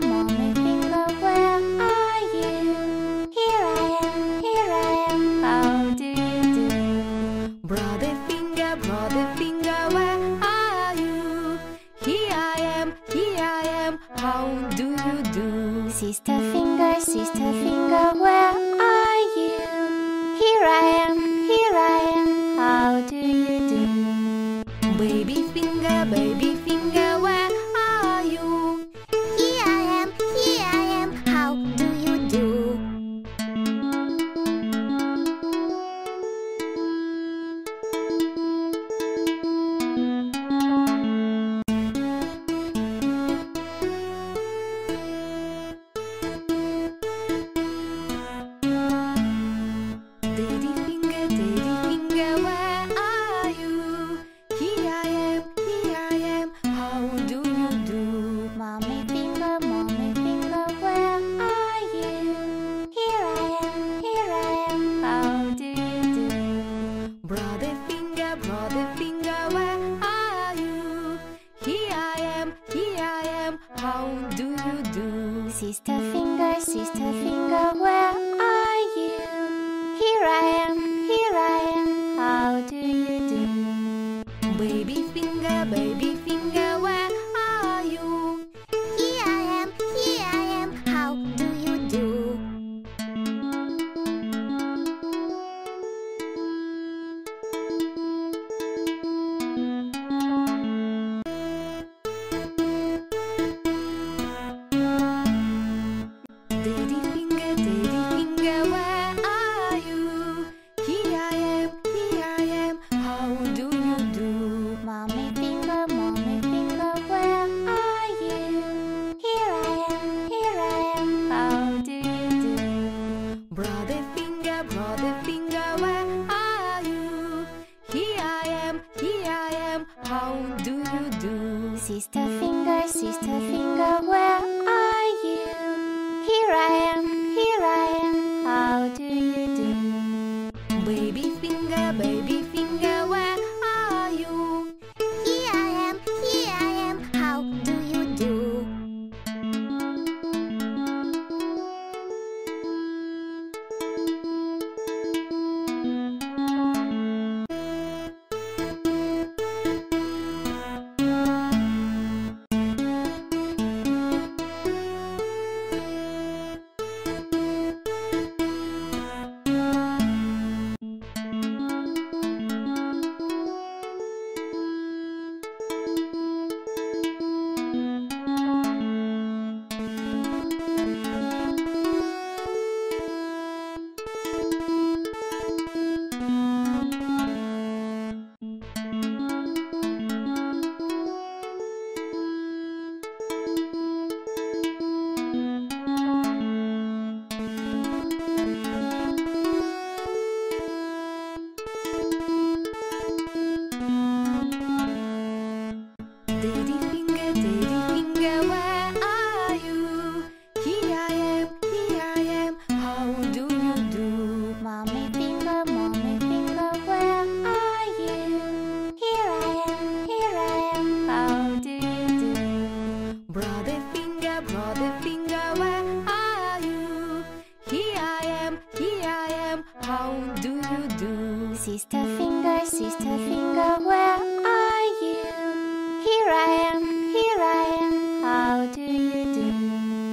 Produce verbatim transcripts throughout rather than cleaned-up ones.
finger, mommy finger, where are you? Here I am, here I am, how do you do? Brother finger, brother finger, where are you? Here I am, here I am, how do you do? Sister finger, sister finger, where are you? Here I am, here I am, how do you do? Baby finger, baby finger, where are you? Here I am, here I am, how do you do? Daddy finger, daddy finger, where are you? Here I am, here I am, how do you do? Mommy finger, mommy finger, where are you? Here I am, here I am, how do you do? Brother finger, brother finger, where are you? Here I am, here I am, how do you do? Sister finger, sister finger, where are you? Here I am, here I am, how do you do? Baby finger, baby finger, where are you? Here I am, here I am, how do you do? Daddy finger, daddy finger, where are you? Here I am, here I am, how do you do? Mommy finger, mommy finger, where are you? Here I am, here I am, how do you do? Brother finger, brother finger, where are you? Here I am, here I am, how do you do? Sister finger, sister finger, where are you? Here I am, here I am, how do you do?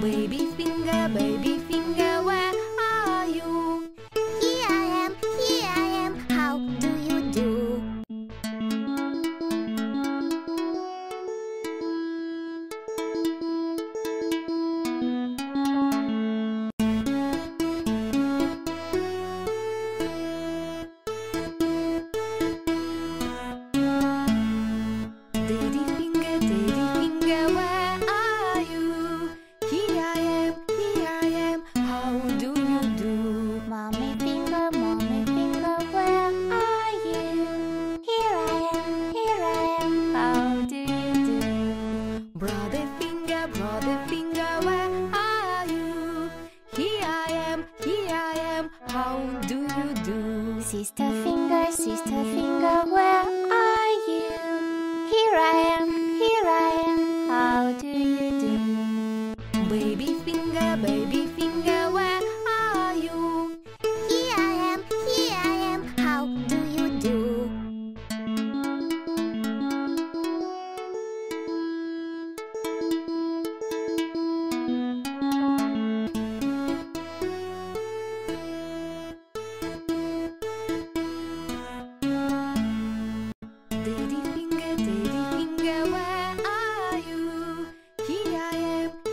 Baby finger, baby finger, where are you? Here I am, here I am, how do you do? Daddy finger, daddy finger, where are you? Here I am, here I am, how do you do? Mommy finger, mommy finger, where are you? Here I am, here I am, how do you do? Brother finger, brother finger, where are you? Here I am, here I am, how do you do? Sister finger, sister finger, where are you? Here I am, here I am, how do you do? Baby finger, baby finger, where are you? Here I am, here I am, how do you do? Daddy finger, daddy finger, where are you? Here I am, here I am, how do you do? Mommy finger, mommy finger, where are you? Here I am, here I am, how do you do? Brother finger, brother finger, where are you? Here I am, here I am, how do you do? Sister finger, sister finger, where are you? Here I am, here I am, how do you do? Baby Finger, Baby Finger, where are you? Here I am, here I am, how do you do? Daddy Finger, Daddy Finger, where are you? Here I am, here I am,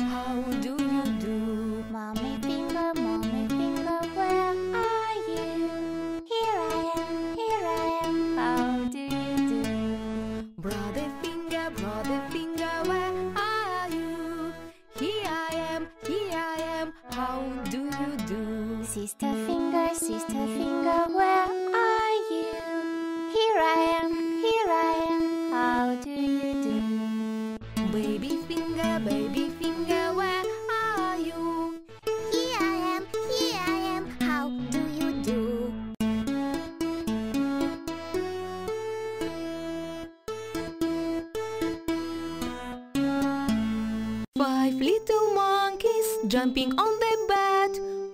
how do you do? Mommy Finger, Mommy Finger, where are you? Here I am, here I am, how do you do? Brother Finger, Brother Finger, where are you? Here I am, here I am, how do you do? Sister Finger, Sister Finger, where are you? Here I am, here I am, how do you do? Baby Finger, Baby Finger, where are you? Here I am, here I am, how do you do? Five little monkeys jumping on the bed.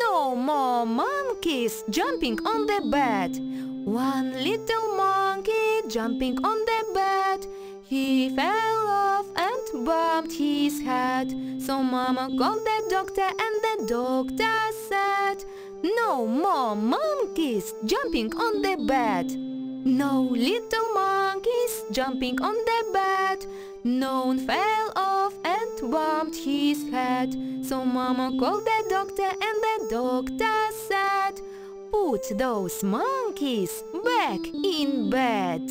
"No more monkeys jumping on the bed." One little monkey jumping on the bed. He fell off and bumped his head. So Mama called the doctor and the doctor said, "No more monkeys jumping on the bed." No little monkeys jumping on the bed. No one fell off and bumped his head. So Mama called the doctor and the doctor said, "Put those monkeys back in bed."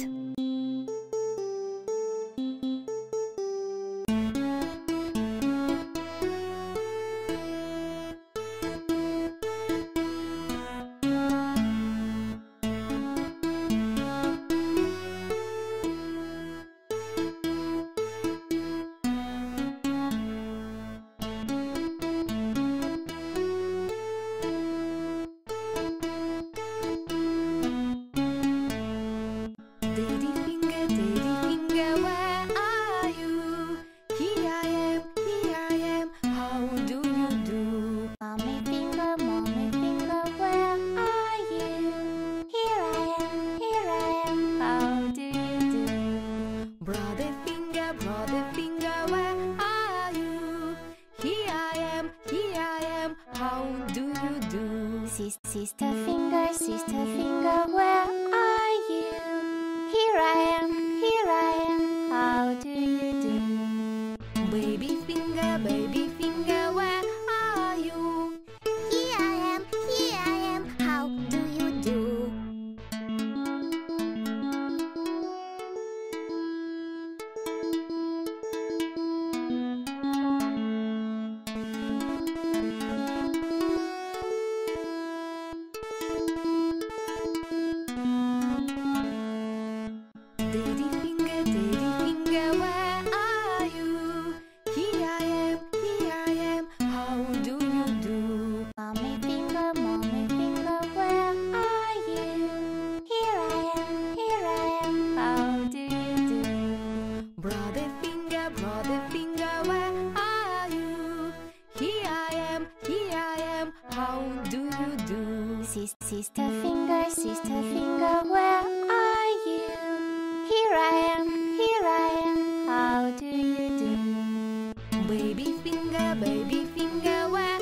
Sister Finger, Sister Finger, where are you? Here I am, here I am, how do you do? Baby Finger, Baby Finger, where are you? Here I am, here I am, how do you do? Daddy Finger, Daddy Finger, where are you? Here I am, here I am, how do you do? Mommy Finger, Mommy Finger, where are you? Here I am, here I am, how do you do? Brother Finger, Brother Finger, where are you? Here I am, here I am, how do you do? Sister Finger, Sister Finger, where are you? Here I am, here I am, how do you do? Baby Finger, Baby Finger, where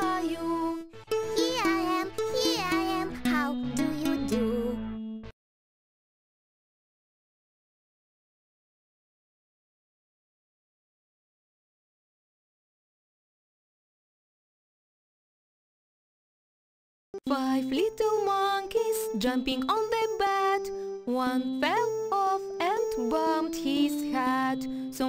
are you? Five little monkeys jumping on the bed. One fell off and bumped his head. So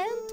and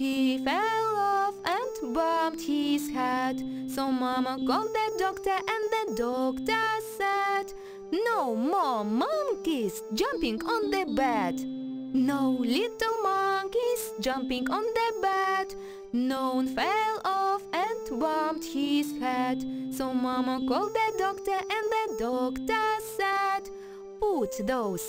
He fell off and bumped his head. So Mama called the doctor and the doctor said, "No more monkeys jumping on the bed." No little monkeys jumping on the bed. No one fell off and bumped his head. So Mama called the doctor and the doctor said, "Put those